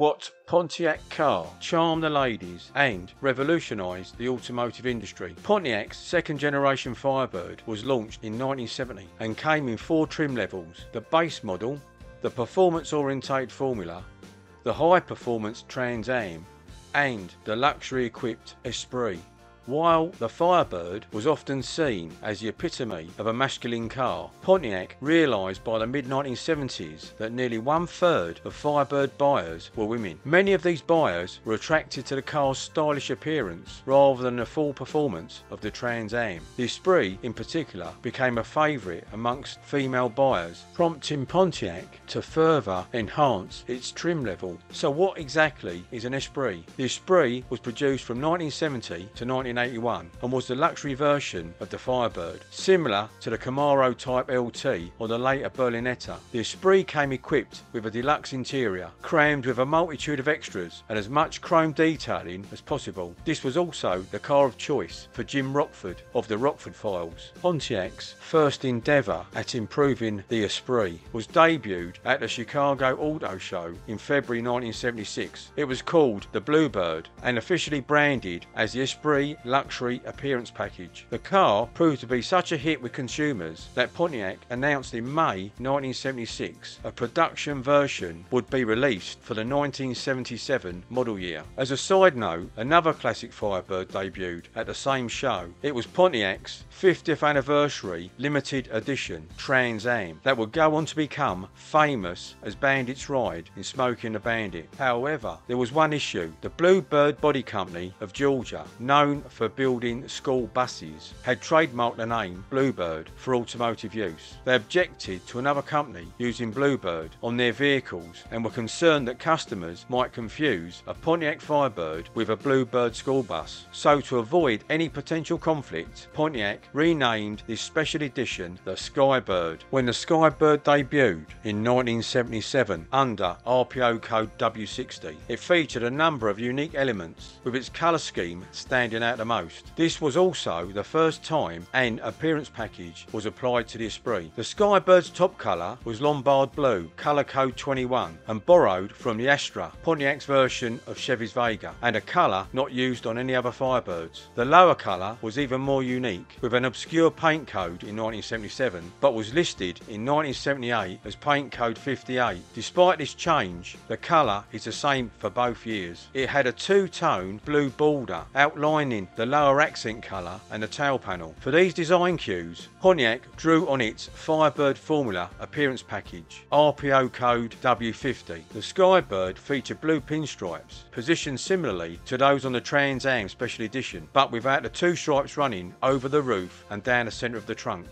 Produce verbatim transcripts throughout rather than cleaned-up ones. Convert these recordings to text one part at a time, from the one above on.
What Pontiac car charmed the ladies and revolutionized the automotive industry? Pontiac's second generation Firebird was launched in nineteen seventy and came in four trim levels: the base model, the performance oriented formula, the high performance Trans Am, and the luxury equipped Esprit. While the Firebird was often seen as the epitome of a masculine car, Pontiac realised by the mid nineteen seventies that nearly one-third of Firebird buyers were women. Many of these buyers were attracted to the car's stylish appearance rather than the full performance of the Trans Am. The Esprit in particular became a favourite amongst female buyers, prompting Pontiac to further enhance its trim level. So what exactly is an Esprit? The Esprit was produced from nineteen seventy to nineteen eighty-one and was the luxury version of the Firebird, similar to the Camaro Type L T or the later Berlinetta. The Esprit came equipped with a deluxe interior, crammed with a multitude of extras and as much chrome detailing as possible. This was also the car of choice for Jim Rockford of the Rockford Files. Pontiac's first endeavour at improving the Esprit was debuted at the Chicago Auto Show in February nineteen seventy-six. It was called the Blue Bird and officially branded as the Esprit Luxury Appearance Package. The car proved to be such a hit with consumers that Pontiac announced in May nineteen seventy-six a production version would be released for the nineteen seventy-seven model year. As a side note, another classic Firebird debuted at the same show. It was Pontiac's fiftieth anniversary limited edition Trans Am that would go on to become famous as Bandit's Ride in Smoking the Bandit. However, there was one issue. The Blue Bird Body Company of Georgia, known for building school buses, had trademarked the name Blue Bird for automotive use. They objected to another company using Blue Bird on their vehicles and were concerned that customers might confuse a Pontiac Firebird with a Blue Bird school bus. So to avoid any potential conflict, Pontiac renamed this special edition the Skybird. When the Skybird debuted in nineteen seventy-seven under R P O code W sixty, it featured a number of unique elements, with its colour scheme standing out the most. This was also the first time an appearance package was applied to the Esprit. The Skybird's top colour was Lombard Blue, colour code twenty-one, and borrowed from the Astra, Pontiac's version of Chevy's Vega, and a colour not used on any other Firebirds. The lower colour was even more unique, with an obscure paint code in nineteen seventy-seven, but was listed in nineteen seventy-eight as paint code fifty-eight. Despite this change, the colour is the same for both years. It had a two-tone blue border, outlined lining the lower accent colour and the tail panel. For these design cues, Pontiac drew on its Firebird Formula Appearance Package, R P O code W fifty. The Skybird featured blue pinstripes, positioned similarly to those on the Trans Am Special Edition, but without the two stripes running over the roof and down the centre of the trunk.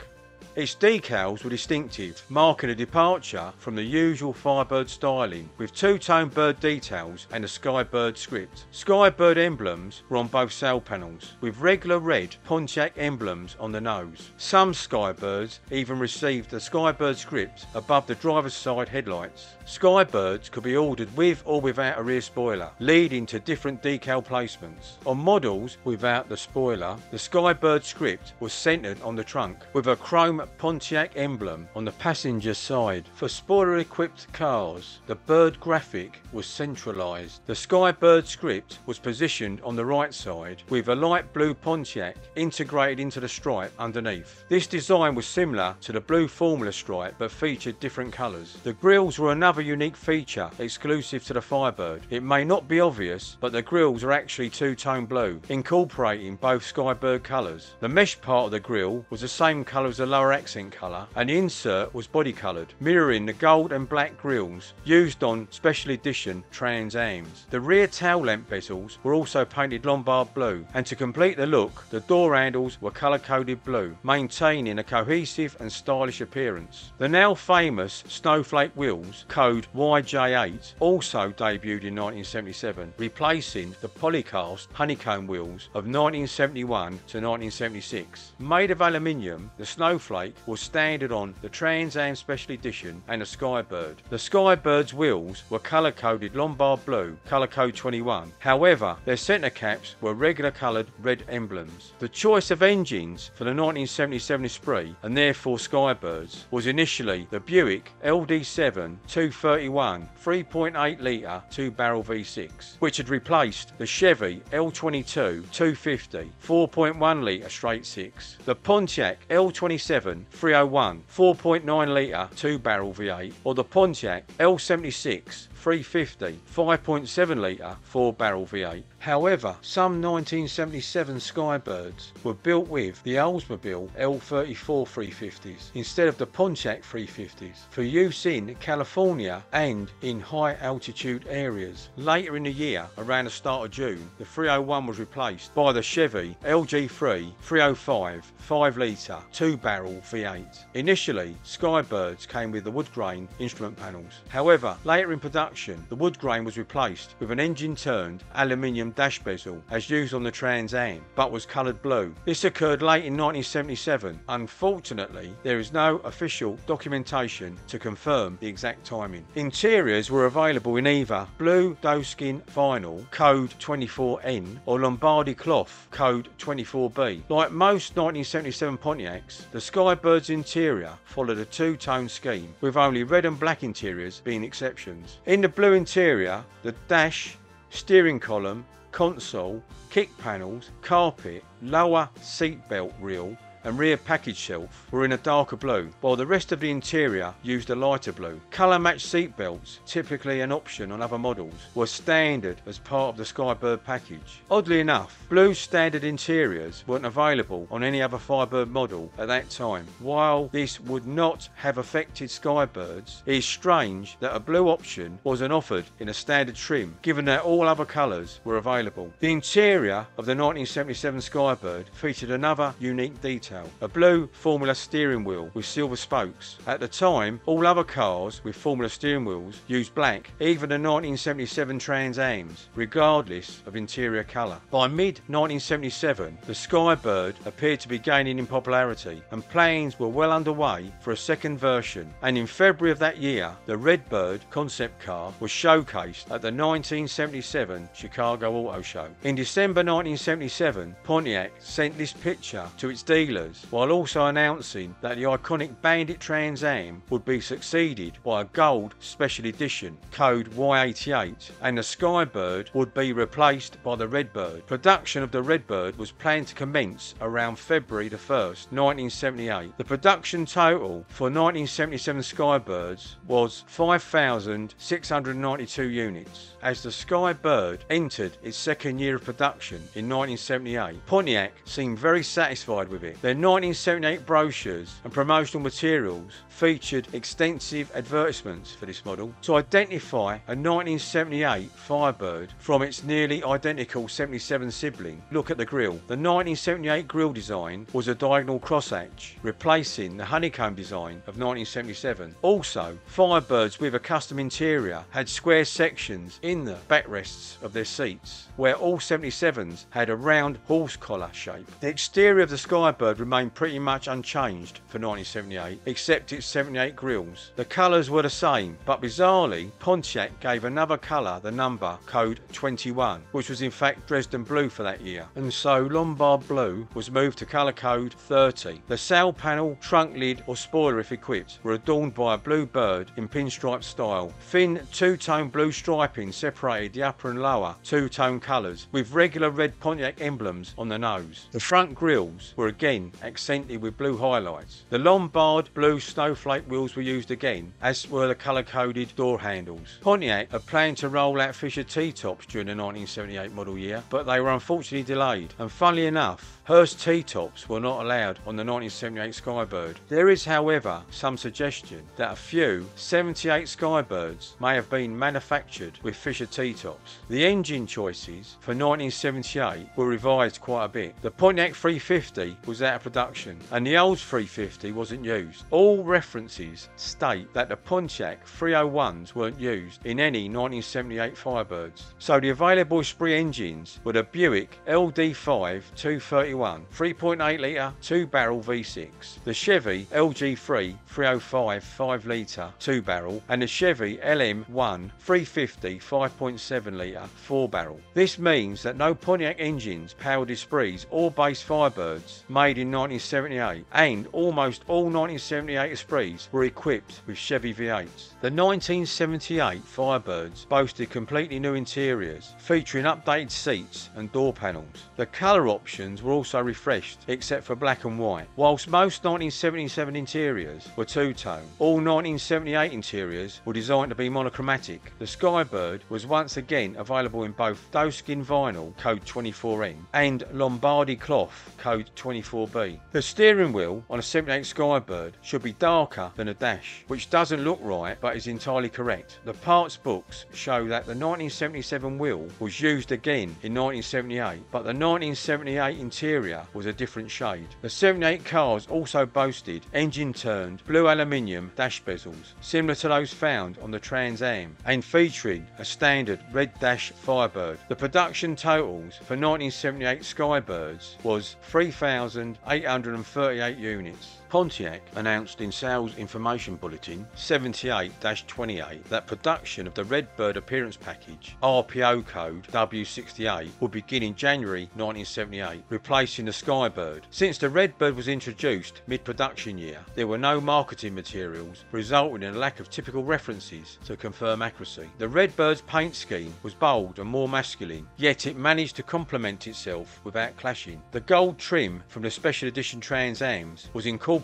Its decals were distinctive, marking a departure from the usual Firebird styling, with two-tone bird details and a Skybird script. Skybird emblems were on both sail panels, with regular red Pontiac emblems on the nose. Some Skybirds even received the Skybird script above the driver's side headlights. Skybirds could be ordered with or without a rear spoiler, leading to different decal placements. On models without the spoiler, the Skybird script was centered on the trunk, with a chrome Pontiac emblem on the passenger side. For spoiler-equipped cars, the bird graphic was centralised. The Skybird script was positioned on the right side, with a light blue Pontiac integrated into the stripe underneath. This design was similar to the blue Formula stripe, but featured different colours. The grills were another unique feature exclusive to the Firebird. It may not be obvious, but the grills are actually two-tone blue, incorporating both Skybird colours. The mesh part of the grill was the same colour as the lower accent colour, and the insert was body coloured, mirroring the gold and black grills used on special edition Trans Ams. The rear tail lamp bezels were also painted Lombard blue, and to complete the look, the door handles were colour coded blue, maintaining a cohesive and stylish appearance. The now famous snowflake wheels, code Y J eight, also debuted in nineteen seventy-seven, replacing the polycast honeycomb wheels of nineteen seventy-one to nineteen seventy-six. Made of aluminium, the snowflake plate was standard on the Trans Am Special Edition and the Skybird. The Skybird's wheels were colour-coded Lombard Blue, colour code twenty-one. However, their centre caps were regular coloured red emblems. The choice of engines for the nineteen seventy-seven Esprit, and therefore Skybirds, was initially the Buick L D seven two thirty-one three point eight litre two-barrel V six, which had replaced the Chevy L twenty-two two fifty four point one litre straight six, the Pontiac L twenty-seven three oh one four point nine litre two-barrel V eight, or the Pontiac L seventy-six three fifty five point seven litre four-barrel V eight. However, some nineteen seventy-seven Skybirds were built with the Oldsmobile L thirty-four three fifties instead of the Pontiac three fifties for use in California and in high-altitude areas. Later in the year, around the start of June, the three oh one was replaced by the Chevy L G three three oh five five litre two-barrel V eight. Initially, Skybirds came with the wood grain instrument panels. However, later in production, the wood grain was replaced with an engine-turned aluminium dash bezel as used on the Trans Am, but was coloured blue. This occurred late in nineteen seventy-seven. Unfortunately, there is no official documentation to confirm the exact timing. Interiors were available in either blue doeskin vinyl, code twenty-four N, or Lombardi cloth, code twenty-four B. Like most nineteen seventy-seven Pontiacs, the Skybird's interior followed a two-tone scheme, with only red and black interiors being exceptions. In the blue interior, the dash, steering column, console, kick panels, carpet, lower seatbelt reel and rear package shelf were in a darker blue, while the rest of the interior used a lighter blue. Colour-matched seatbelts, typically an option on other models, were standard as part of the Skybird package. Oddly enough, blue standard interiors weren't available on any other Firebird model at that time. While this would not have affected Skybirds, it is strange that a blue option wasn't offered in a standard trim, given that all other colours were available. The interior of the nineteen seventy-seven Skybird featured another unique detail: a blue Formula steering wheel with silver spokes. At the time, all other cars with Formula steering wheels used black, even the nineteen seventy-seven Trans Ams, regardless of interior colour. By mid nineteen seventy-seven, the Skybird appeared to be gaining in popularity, and plans were well underway for a second version, and in February of that year, the Redbird concept car was showcased at the nineteen seventy-seven Chicago Auto Show. In December nineteen seventy-seven, Pontiac sent this picture to its dealer, while also announcing that the iconic Bandit Trans Am would be succeeded by a gold special edition, code Y eighty-eight, and the Skybird would be replaced by the Redbird. Production of the Redbird was planned to commence around February the first, nineteen seventy-eight. The production total for nineteen seventy-seven Skybirds was five thousand six hundred ninety-two units. As the Skybird entered its second year of production in nineteen seventy-eight, Pontiac seemed very satisfied with it. Their nineteen seventy-eight brochures and promotional materials featured extensive advertisements for this model. To identify a nineteen seventy-eight Firebird from its nearly identical seventy-seven sibling, look at the grille. The nineteen seventy-eight grille design was a diagonal crosshatch, replacing the honeycomb design of nineteen seventy-seven. Also, Firebirds with a custom interior had square sections in the backrests of their seats, where all seventy-sevens had a round horse collar shape. The exterior of the Skybird remained pretty much unchanged for nineteen seventy-eight, except its seventy-eight grills. The colours were the same, but bizarrely, Pontiac gave another colour the number, code twenty-one, which was in fact Dresden Blue for that year, and so Lombard Blue was moved to colour code thirty. The sail panel, trunk lid or spoiler if equipped, were adorned by a blue bird in pinstripe style. Thin two-tone blue striping separated the upper and lower two-tone colours, with regular red Pontiac emblems on the nose. The front grills were again accented with blue highlights. The Lombard blue snowflake wheels were used again, as were the colour-coded door handles. Pontiac had planned to roll out Fisher T-tops during the nineteen seventy-eight model year, but they were unfortunately delayed, and funnily enough, Hurst T-tops were not allowed on the nineteen seventy-eight Skybird. There is, however, some suggestion that a few seventy-eight Skybirds may have been manufactured with Fisher T-tops. The engine choices for nineteen seventy-eight were revised quite a bit. The Pontiac three fifty was out of production, and the old three fifty wasn't used. All references state that the Pontiac three oh ones weren't used in any nineteen seventy-eight Firebirds, so the available Esprit engines were the Buick L D five two thirty-one three point eight litre two barrel V six, the Chevy L G three three oh five five litre two barrel, and the Chevy L M one three fifty five point seven litre four barrel. This means that no Pontiac engines powered Esprits or base Firebirds made in nineteen seventy-eight, and almost all nineteen seventy-eight Esprits were equipped with Chevy V eights. The nineteen seventy-eight Firebirds boasted completely new interiors, featuring updated seats and door panels. The colour options were also refreshed, except for black and white. Whilst most nineteen seventy-seven interiors were two-tone, all nineteen seventy-eight interiors were designed to be monochromatic. The Skybird was once again available in both doeskin vinyl, code twenty-four N, and Lombardi cloth, code twenty-four B. The steering wheel on a seventy-eight Skybird should be darker than a dash, which doesn't look right but is entirely correct. The parts books show that the nineteen seventy-seven wheel was used again in nineteen seventy-eight, but the nineteen seventy-eight interior was a different shade. The seventy-eight cars also boasted engine-turned blue aluminium dash bezels, similar to those found on the Trans Am, and featuring a standard red dash Firebird. The production totals for nineteen seventy-eight Skybirds was three thousand eight hundred thirty-eight units. Pontiac announced in Sales Information Bulletin seventy-eight dash twenty-eight that production of the Redbird appearance package, R P O code W sixty-eight, would begin in January nineteen seventy-eight, replacing the Skybird. Since the Redbird was introduced mid-production year, there were no marketing materials, resulting in a lack of typical references to confirm accuracy. The Redbird's paint scheme was bold and more masculine, yet it managed to complement itself without clashing. The gold trim from the special edition Trans Ams was incorporated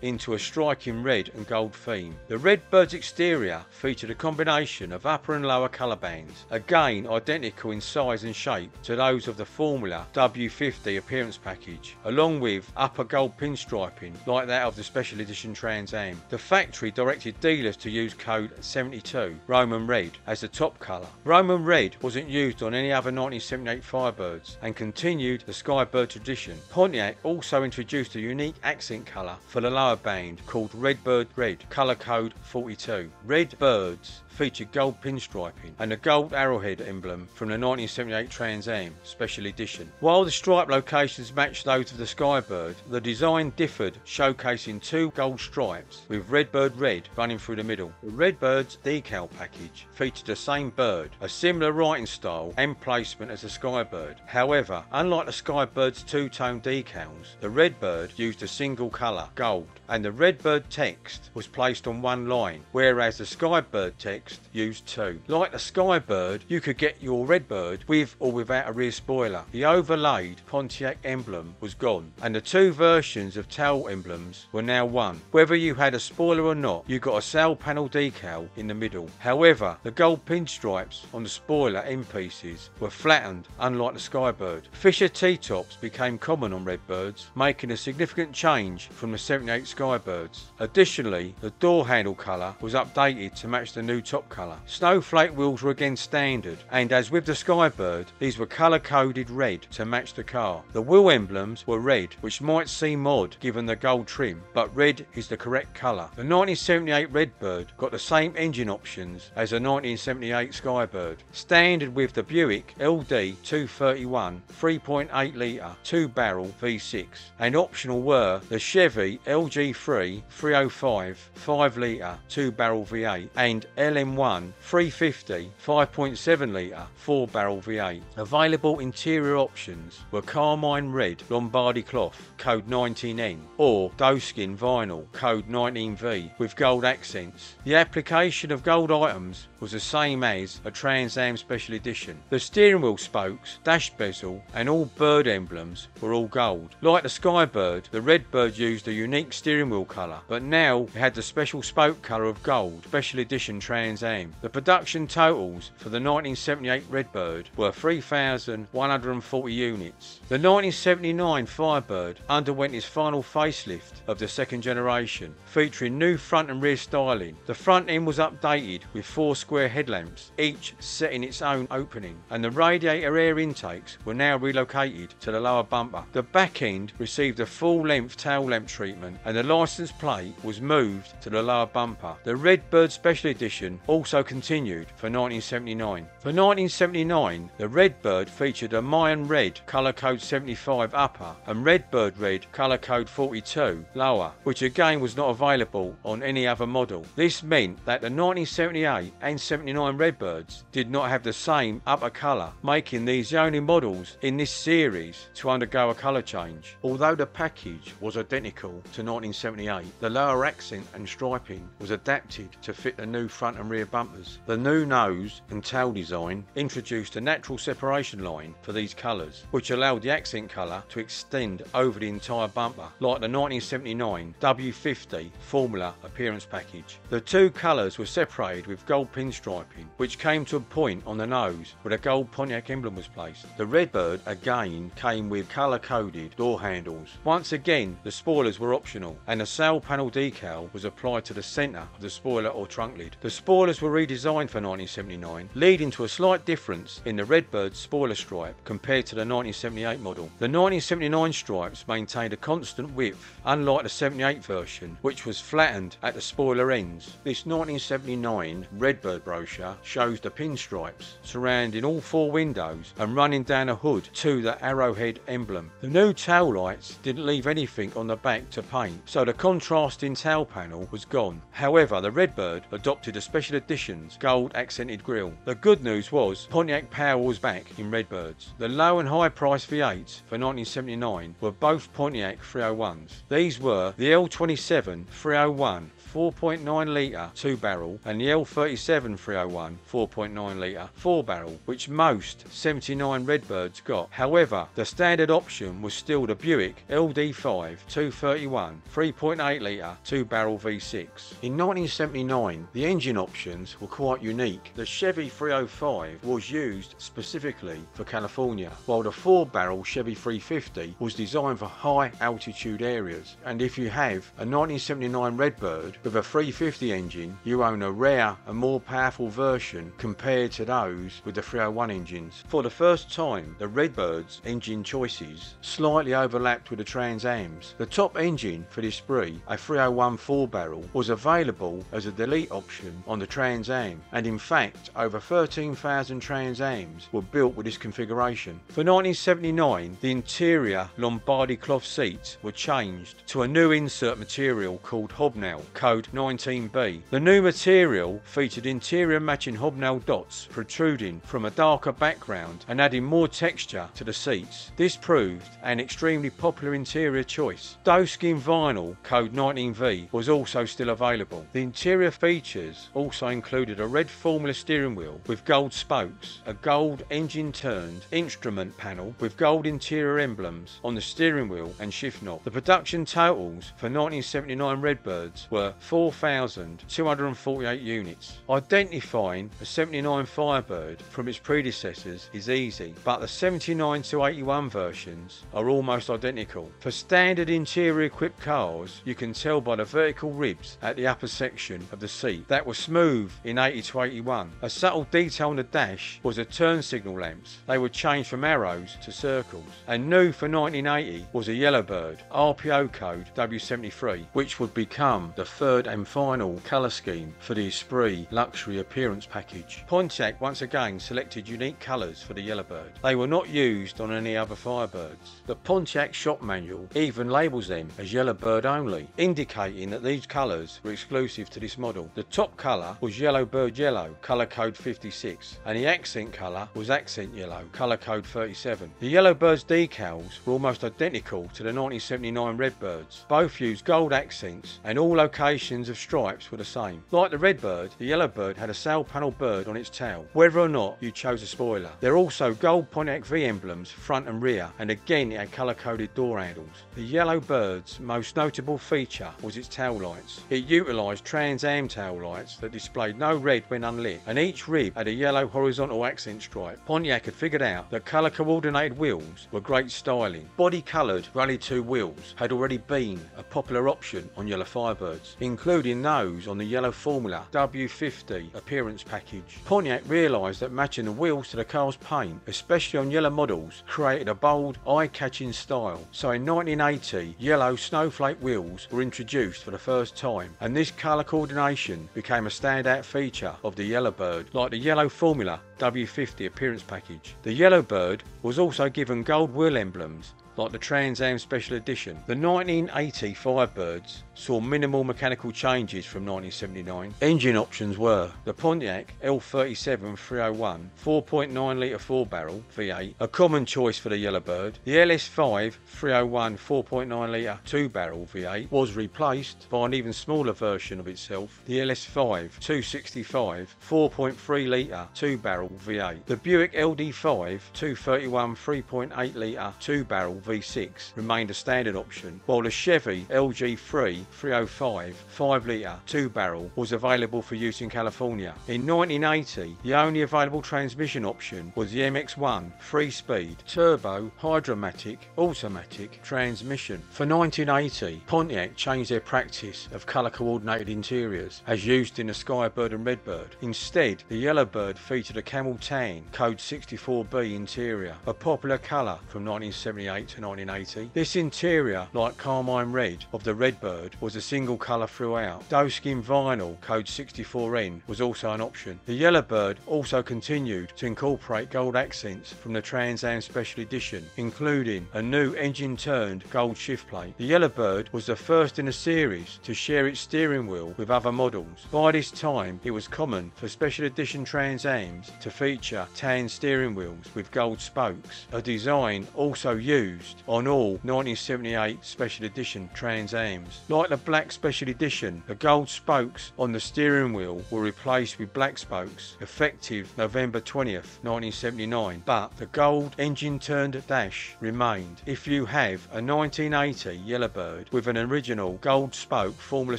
into a striking red and gold theme. The Redbird's exterior featured a combination of upper and lower colour bands, again identical in size and shape to those of the Formula W fifty appearance package, along with upper gold pinstriping like that of the special edition Trans Am. The factory directed dealers to use code seventy-two Roman Red as the top colour. Roman Red wasn't used on any other nineteen seventy-eight Firebirds and continued the Skybird tradition. Pontiac also introduced a unique accent colour for the lower band called Redbird Red, colour code forty-two. Redbirds featured gold pinstriping and a gold arrowhead emblem from the nineteen seventy-eight Trans Am special edition. While the stripe locations matched those of the Skybird, the design differed, showcasing two gold stripes with Redbird Red running through the middle. The Redbird's decal package featured the same bird, a similar writing style and placement as the Skybird. However, unlike the Skybird's two-tone decals, the Redbird used a single colour, gold, and the Redbird text was placed on one line, whereas the Skybird text used two. Like the Skybird, you could get your Redbird with or without a rear spoiler. The overlaid Pontiac emblem was gone, and the two versions of tail emblems were now one. Whether you had a spoiler or not, you got a sail panel decal in the middle. However, the gold pinstripes on the spoiler end pieces were flattened, unlike the Skybird. Fisher T-tops became common on Redbirds, making a significant change from the seventy-eight Skybirds. Additionally, the door handle colour was updated to match the new top top colour. Snowflake wheels were again standard, and as with the Skybird, these were colour coded red to match the car. The wheel emblems were red, which might seem odd given the gold trim, but red is the correct colour. The nineteen seventy-eight Redbird got the same engine options as the nineteen seventy-eight Skybird, standard with the Buick L D two thirty-one three point eight litre two barrel V six, and optional were the Chevy L G three three oh five five litre two barrel V eight and L M M one three fifty five point seven litre four barrel V eight. Available interior options were carmine red Lombardi cloth, code nineteen N, or doeskin vinyl, code nineteen V, with gold accents. The application of gold items was the same as a Trans Am special edition. The steering wheel spokes, dash bezel, and all bird emblems were all gold. Like the Skybird, the Redbird used a unique steering wheel colour, but now it had the special spoke colour of gold, special edition Trans Am. The production totals for the nineteen seventy-eight Redbird were three thousand one hundred forty units. The nineteen seventy-nine Firebird underwent its final facelift of the second generation, featuring new front and rear styling. The front end was updated with four square headlamps, each set in its own opening, and the radiator air intakes were now relocated to the lower bumper. The back end received a full-length tail lamp treatment, and the license plate was moved to the lower bumper. The Redbird Special Edition also continued for nineteen seventy-nine. For nineteen seventy-nine, the Redbird featured a Mayan Red colour code seventy-five upper and Redbird Red colour code forty-two lower, which again was not available on any other model. This meant that the nineteen seventy-eight and seventy-nine Redbirds did not have the same upper colour, making these the only models in this series to undergo a colour change. Although the package was identical to nineteen seventy-eight, the lower accent and striping was adapted to fit the new front and rear bumpers. The new nose and tail design introduced a natural separation line for these colours, which allowed the accent colour to extend over the entire bumper, like the nineteen seventy-nine W fifty Formula appearance package. The two colours were separated with gold pinstriping, which came to a point on the nose where the gold Pontiac emblem was placed. The Redbird again came with colour-coded door handles. Once again, the spoilers were optional, and a sail panel decal was applied to the centre of the spoiler or trunk lid. The spoilers were redesigned for nineteen seventy-nine, leading to a slight difference in the Redbird's spoiler stripe compared to the nineteen seventy-eight model. The nineteen seventy-nine stripes maintained a constant width, unlike the seventy-eight version, which was flattened at the spoiler ends. This nineteen seventy-nine Redbird brochure shows the pinstripes surrounding all four windows and running down a hood to the arrowhead emblem. The new tail lights didn't leave anything on the back to paint, so the contrasting tail panel was gone. However, the Redbird adopted a special edition's gold accented grille. The good news was Pontiac power was back in Redbirds. The low and high price V eights for nineteen seventy-nine were both Pontiac three oh ones. These were the L twenty-seven three oh one four point nine litre two barrel and the L thirty-seven three oh one four point nine litre four barrel, which most seventy-nine Redbirds got. However, the standard option was still the Buick L D five two thirty-one three point eight litre two barrel V six. In nineteen seventy-nine, the engine options were quite unique. The Chevy three oh five was used specifically for California, while the four barrel Chevy three fifty was designed for high altitude areas, and if you have a nineteen seventy-nine Redbird with a three fifty engine, you own a rare and more powerful version compared to those with the three oh one engines. For the first time, the Redbird's engine choices slightly overlapped with the Trans Am's. The top engine for the Esprit, a three oh one four barrel, was available as a delete option on the Trans Am, and in fact over thirteen thousand Trans Am's were built with this configuration. For nineteen seventy-nine, the interior Lombardi cloth seats were changed to a new insert material called hobnail, code nineteen B. The new material featured interior matching hobnail dots protruding from a darker background and adding more texture to the seats. This proved an extremely popular interior choice. Doeskin vinyl, code nineteen V, was also still available. The interior features also included a red Formula steering wheel with gold spokes, a gold engine-turned instrument panel with gold interior emblems on the steering wheel and shift knob. The production totals for nineteen seventy-nine Redbirds were four thousand two hundred forty-eight units. Identifying a seventy-nine Firebird from its predecessors is easy, but the seventy-nine to eighty-one versions are almost identical. For standard interior equipped cars, you can tell by the vertical ribs at the upper section of the seat that were smooth in eighty to eighty-one. A subtle detail on the dash was the turn signal lamps. They were changed from arrows to circles. And new for nineteen eighty was a Yellowbird, R P O code W seventy-three, which would become the third and final colour scheme for the Esprit luxury appearance package. Pontiac once again selected unique colours for the Yellowbird. They were not used on any other Firebirds. The Pontiac shop manual even labels them as Yellowbird only, indicating that these colours were exclusive to this model. The top colour was Yellowbird Yellow, colour code fifty-six, and the accent colour was Accent Yellow, colour code thirty-seven. The Yellowbird's decals were almost identical to the nineteen seventy-nine Redbirds. Both used gold accents, and all locations variations of stripes were the same. Like the Redbird, the Yellowbird had a sail panel bird on its tail, whether or not you chose a spoiler. There are also gold Pontiac V emblems front and rear, and again it had colour-coded door handles. The Yellowbird's most notable feature was its tail lights. It utilised Trans Am tail lights that displayed no red when unlit, and each rib had a yellow horizontal accent stripe. Pontiac had figured out that colour-coordinated wheels were great styling. Body-coloured Rally two wheels had already been a popular option on yellow Firebirds, including those on the yellow Formula W fifty appearance package. Pontiac realised that matching the wheels to the car's paint, especially on yellow models, created a bold, eye-catching style. So in nineteen eighty, yellow snowflake wheels were introduced for the first time, and this colour coordination became a standout feature of the Yellowbird, like the yellow Formula W fifty appearance package. The Yellowbird was also given gold wheel emblems, like the Trans Am Special Edition. The nineteen eighty Firebirds saw minimal mechanical changes from nineteen seventy-nine. Engine options were the Pontiac L thirty-seven three oh one four point nine litre four barrel V eight, a common choice for the Yellowbird. The L S five three oh one four point nine litre two barrel V eight was replaced by an even smaller version of itself, the L S five two sixty-five four point three litre two barrel V eight. The Buick L D five two thirty-one three point eight litre two barrel V six remained a standard option, while the Chevy L G three three oh five five litre two barrel was available for use in California. In nineteen eighty, the only available transmission option was the M X one three speed turbo hydromatic automatic transmission. For nineteen eighty, Pontiac changed their practice of colour coordinated interiors as used in the Skybird and Redbird. Instead, the Yellowbird featured a camel tan code sixty-four B interior, a popular colour from nineteen seventy-eight to nineteen eighty. This interior, like carmine red of the Redbird, was a single colour throughout. Doeskin vinyl code sixty-four N was also an option. The Yellowbird also continued to incorporate gold accents from the Trans Am Special Edition, including a new engine-turned gold shift plate. The Yellowbird was the first in a series to share its steering wheel with other models. By this time, it was common for Special Edition Trans Ams to feature tan steering wheels with gold spokes, a design also used on all nineteen seventy-eight Special Edition Trans Ams. Like the black Special Edition, the gold spokes on the steering wheel were replaced with black spokes, effective November twentieth nineteen seventy-nine, but the gold engine-turned dash remained. If you have a nineteen eighty Yellowbird with an original gold spoke Formula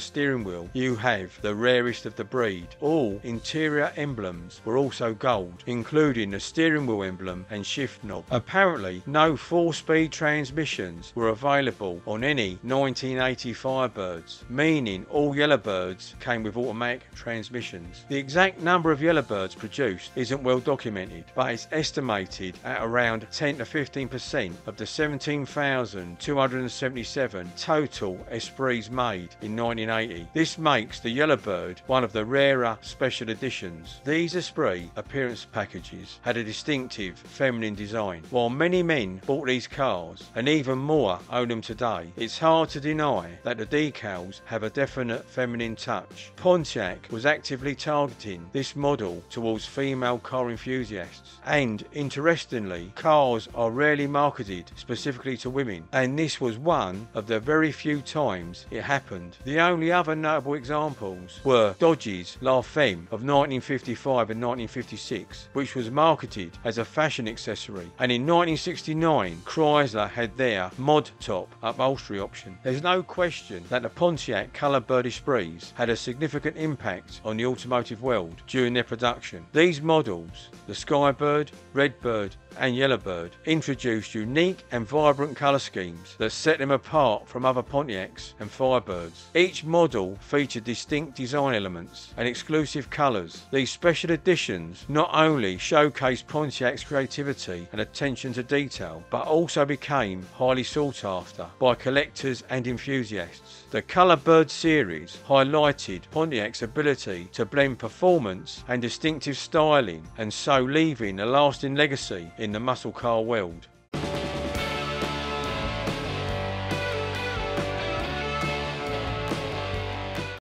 steering wheel, you have the rarest of the breed. All interior emblems were also gold, including the steering wheel emblem and shift knob. Apparently, no four-speed transmissions were available on any nineteen eighty Firebirds, meaning all Yellowbirds came with automatic transmissions. The exact number of Yellowbirds produced isn't well documented, but it's estimated at around ten to fifteen percent of the seventeen thousand two hundred seventy-seven total Esprits made in nineteen eighty. This makes the Yellowbird one of the rarer Special Editions. These Esprit appearance packages had a distinctive feminine design. While many men bought these cars, and even more own them today, it's hard to deny that the decals have a definite feminine touch. Pontiac was actively targeting this model towards female car enthusiasts, and interestingly, cars are rarely marketed specifically to women, and this was one of the very few times it happened. The only other notable examples were Dodge's La Femme of nineteen fifty-five and nineteen fifty-six, which was marketed as a fashion accessory, and in nineteen sixty-nine, Chrysler had their mod top upholstery option. There's no question that the Pontiac Colorbird Esprits had a significant impact on the automotive world during their production. These models, the Skybird, Redbird and Yellowbird, introduced unique and vibrant colour schemes that set them apart from other Pontiacs and Firebirds. Each model featured distinct design elements and exclusive colours. These special editions not only showcased Pontiac's creativity and attention to detail, but also became highly sought after by collectors and enthusiasts. The Colorbird series highlighted Pontiac's ability to blend performance and distinctive styling, and so leaving a lasting legacy in the muscle car world.